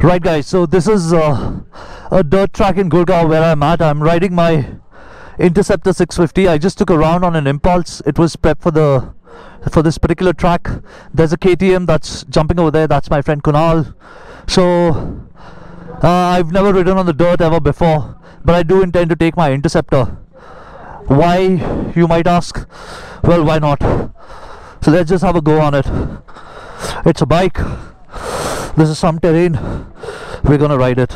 Right guys, so this is a dirt track in Gurgaon where I'm at. I'm riding my Interceptor 650. I just took a round on an Impulse. It was prepped for this particular track. There's a KTM that's jumping over there. That's my friend Kunal. So I've never ridden on the dirt ever before, but I do intend to take my Interceptor. Why, you might ask? Well, why not? So let's just have a go on it. It's a bike. This is some terrain. We're gonna ride it.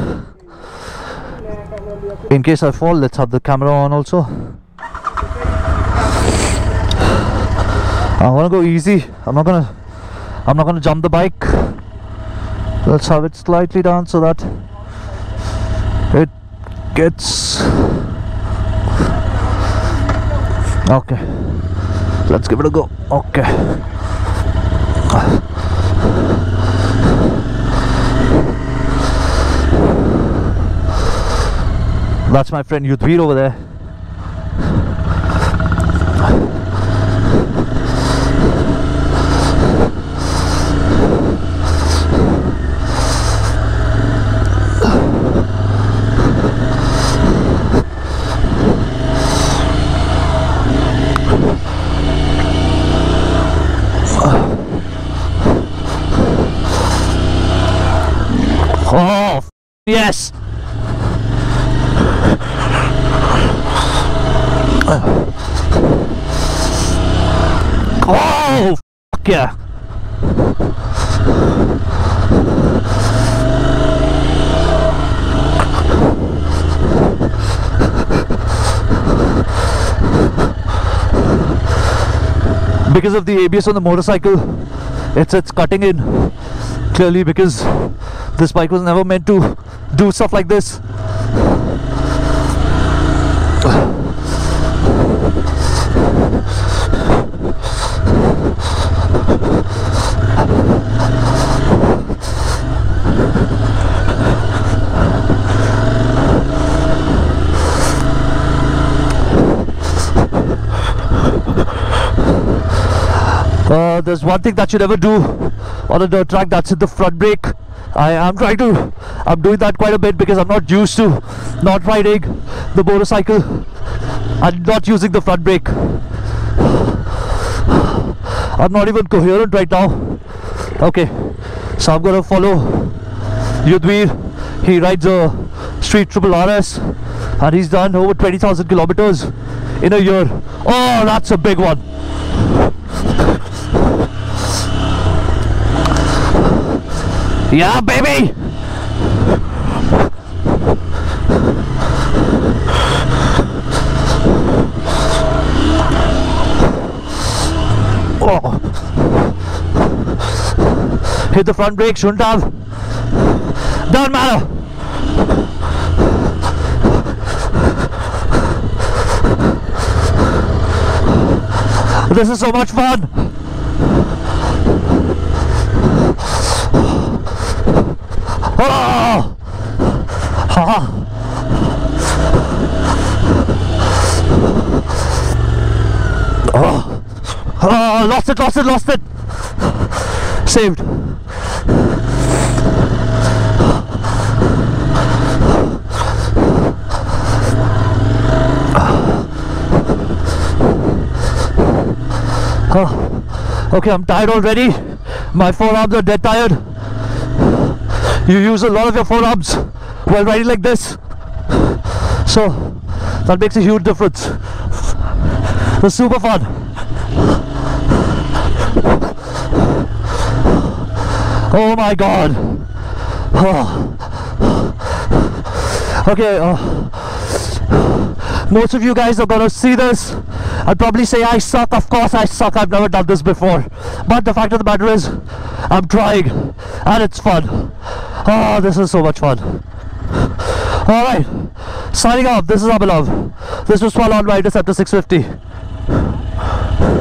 In case I fall, let's have the camera on also. I'm gonna go easy. I'm not gonna jump the bike. Let's have it slightly down so that it gets okay. Let's give it a go. Okay. That's my friend Yudhvir over there. Oh, yes. Oh, fuck yeah. Because of the ABS on the motorcycle, it's cutting in clearly, because this bike was never meant to do stuff like this. There's one thing that you never do on a dirt track, that's hit the front brake. I'm doing that quite a bit because I'm not used to not riding the motorcycle and not using the front brake. I'm not even coherent right now. Okay, so I'm gonna follow Yudhvir. He rides a Street Triple RS and he's done over 20,000 kilometers in a year. Oh, that's a big one. Yeah, baby. Oh, hit the front brake, shouldn't have. Doesn't matter. This is so much fun. Oh! Oh! Oh! Oh! Lost it! Saved. Oh. Okay, I'm tired already. My forearms are dead tired. You use a lot of your forearms while riding like this, so that makes a huge difference. It's super fun. Oh my god. Oh. Okay, most of you guys are gonna see this and probably say I suck. Of course I suck, I've never done this before, but the fact of the matter is I'm trying and it's fun. Oh, this is so much fun. Alright, signing off. This is Abhinav. This was fun on my Interceptor 650.